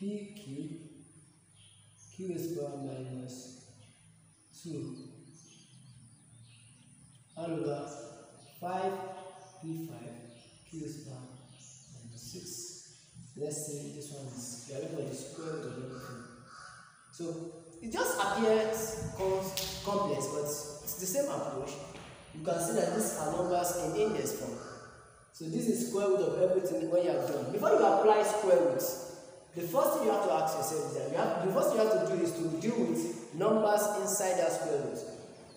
PQ, Q is power minus 2 over 5 P5, Q is power minus 6. Let's say this one is available to square the whole thing. So it just appears complex, but it's the same approach. You can see that these are numbers in index form. So this is square root of everything when you are done. Before you apply square roots, the first thing you have to ask yourself is that you have to deal with numbers inside that square root.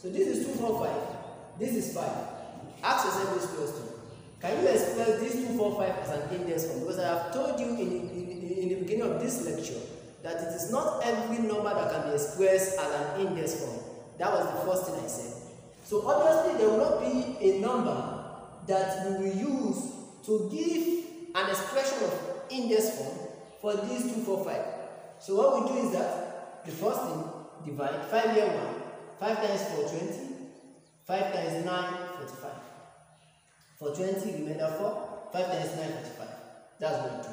So this is 245, this is 5. Ask yourself this question. Can you express this 245 as an index form? Because I have told you in the beginning of this lecture that it is not every number that can be expressed as an index form. That was the first thing I said. So obviously there will not be a number that we will use to give an expression of index form for these 245. So what we do is that the first thing, divide 5 here 1, 5 times 420, 5 times 9, 45. 420 remainder 4, 5 times 9, 45. That's what we do.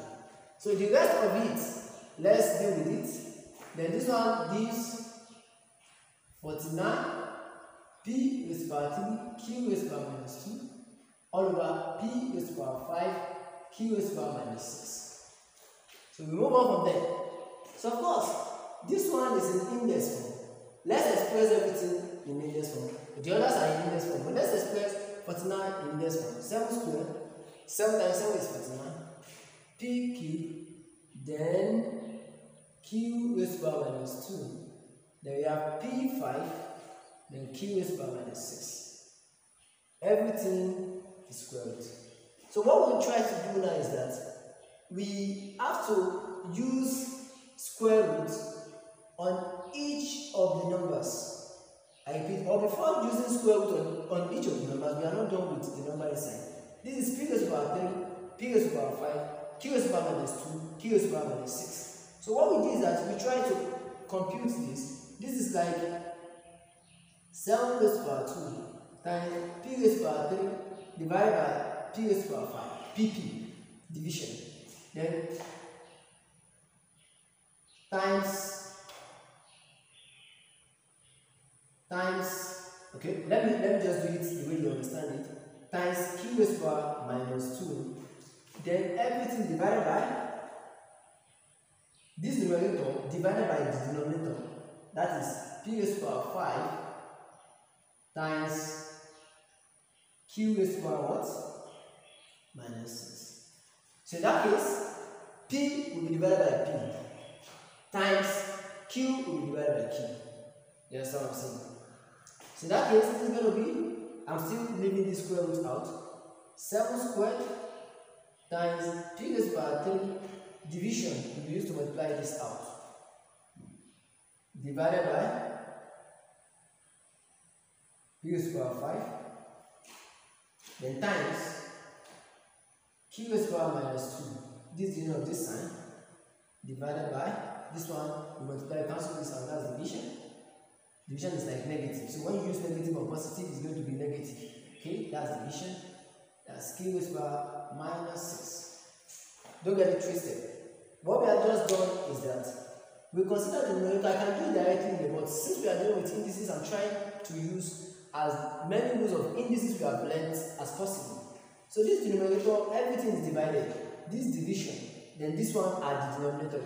So the rest of it, let's deal with it. Then this one gives 49, P raised to the power 3, Q raised to the power minus 2, all over P raised to the power 5, Q raised to the power minus 6. So we move on from there. So of course, this one is in index form. Let's express everything in index form. The others are in index form. But let's express 49 in index form. 7 squared, 7 times 7 is 49. P cubed, then Q raised to the power minus 2. Then we have P5, then Q raised to the power minus 6. Everything is squared. So what we'll try to do now is that we have to use square root on each of the numbers. I repeat, but before using square root on each of the numbers, we are not done with the number inside. This is P raised to the power 3, P raised to the power 5, Q raised to the power minus 2, Q raised to the power minus 6. So what we did is that we try to compute this. This is like 7 raised to the power 2 times P raised to the power 3 divided by P raised to the power 5, PP, division. Then times okay, let me just do it the way you understand it. Times Q raised to the power minus 2. Then everything divided by this numerator divided by the denominator. That is P raised to the power 5 times Q raised to the power what? Minus 6. So in that case, P will be divided by P times Q will be divided by Q. You understand what I'm saying? So in that case, it is going to be, I'm still leaving this square root out. 7 squared times P raised to the power 3 division will be used to multiply this out. Divided by P raised to the power 5. Then times Q raised to the power minus 2, this unit of this sign, divided by this one, we multiply, cancel this out, that's division. Division is like negative, so when you use negative or positive, it's going to be negative. Okay, that's division, that's Q raised to the power minus 6. Don't get it twisted. What we have just done is that we consider the numerator, I can do it directly, but since we are dealing with indices, I'm trying to use as many rules of indices we have learned as possible. So this denominator, everything is divided. This division, then this one are the denominator.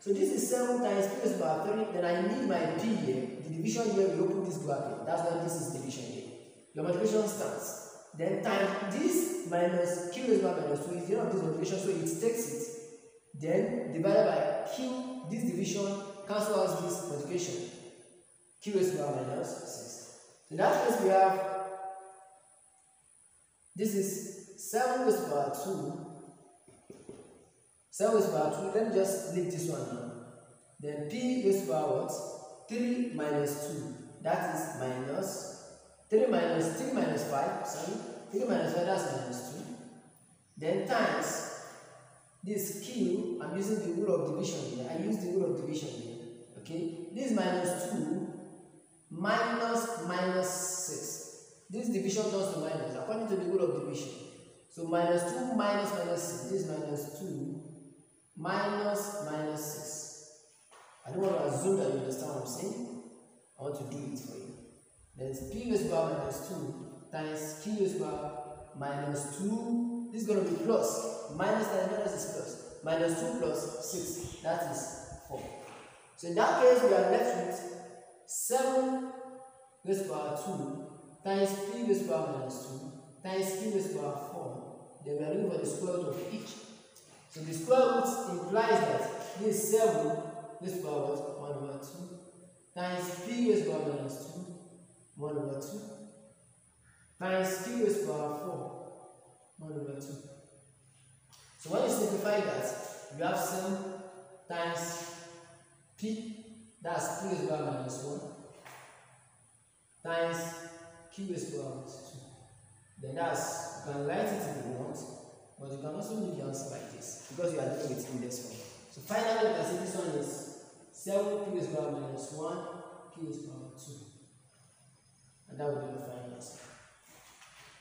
So this is 7 times P raised to the power 3. Then I need my P here. The division here, we open this graph here. That's why this is division here. Your multiplication starts. Then times this minus Q raised to the power minus 2 is the end of this multiplication, so it takes it. Then divided by Q, this division cancels this multiplication. Q raised to the power minus 6. So in that case we have this is 7 raised to the power 2. 7 raised to the power 2. Let me just leave this one now. Then P raised to the power what? 3 minus 2. That is minus 3 minus 5. Sorry. 3 minus 5, that's minus 2. Then times this Q. I'm using the rule of division here. I use the rule of division here. Okay. This minus 2 minus 6. This division turns to minus according to the rule of division. So minus 2 minus 6. This is minus 2 minus 6. I don't want to assume that you understand what I'm saying. I want to do it for you. That's p raised to the power minus 2 times q raised to the power minus 2. This is going to be plus. Minus times minus is plus. Minus 2 plus 6. That is 4. So in that case, we are left with 7 raised to the power 2 times p raised to the power minus 2 times q raised to the power 4. Then we are looking for the square root of each. So the square root implies that this 7 raised to the power 1 over 2 times p raised to the power minus 2 1 over 2 times q raised to the power 4 1 over 2. So when you simplify that, you have 7 times p, that's q raised to the power minus 1 times q raised to the power minus 2. Then that's, you can write it if you want, but you can also do the answer like this because you are doing it in this one. So finally you can say this one is 7 q raised to the power minus 1 q raised to the power 2. And that would be the final answer.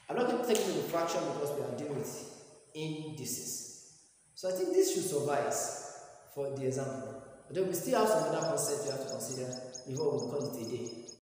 I'm not going to take into the fraction because we are dealing with indices. So I think this should suffice for the example. Although we still have some other concepts you have to consider before we call it a day.